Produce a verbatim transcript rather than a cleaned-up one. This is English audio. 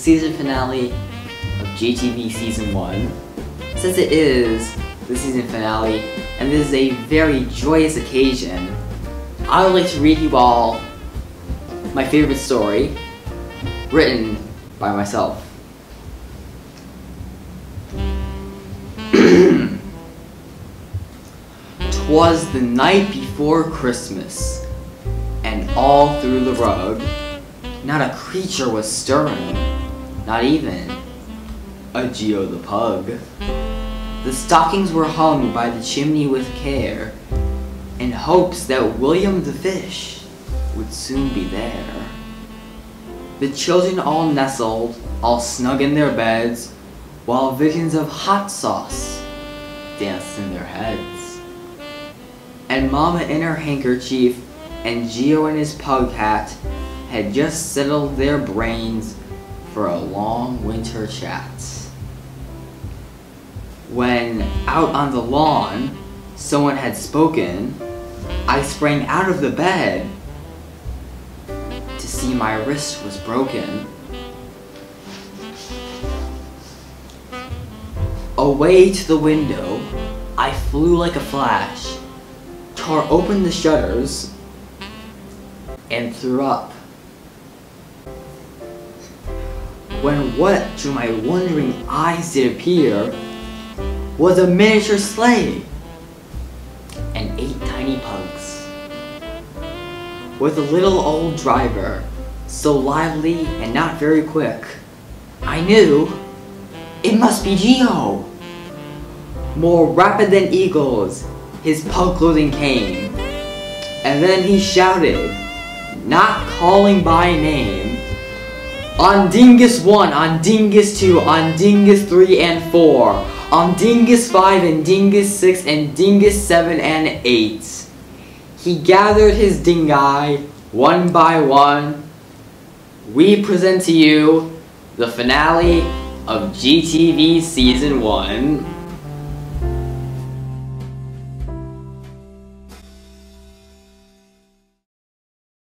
season finale of G T V Season one. Since it is the season finale, and this is a very joyous occasion, I would like to read you all my favorite story, written by myself. "'Twas the night before Christmas, and all through the rug, not a creature was stirring, not even a Gio the pug. The stockings were hung by the chimney with care, in hopes that William the fish would soon be there. The children all nestled, all snug in their beds, while visions of hot sauce danced in their heads. And Mama in her handkerchief, and Gio in his pug hat, had just settled their brains for a long winter chat. When, out on the lawn, someone had spoken, I sprang out of the bed to see my wrist was broken. Away to the window, I flew like a flash, tore open the shutters, and threw up. When what to my wondering eyes did appear was a miniature sleigh and eight tiny pugs, with a little old driver, so lively and not very quick. I knew it must be Gio. More rapid than eagles, his pug clothing came, and then he shouted, not calling by name, on Dingus one, on Dingus two, on Dingus three and four, on Dingus five and Dingus six and Dingus seven and eight. He gathered his dingai one by one. We present to you the finale of G T V Season one.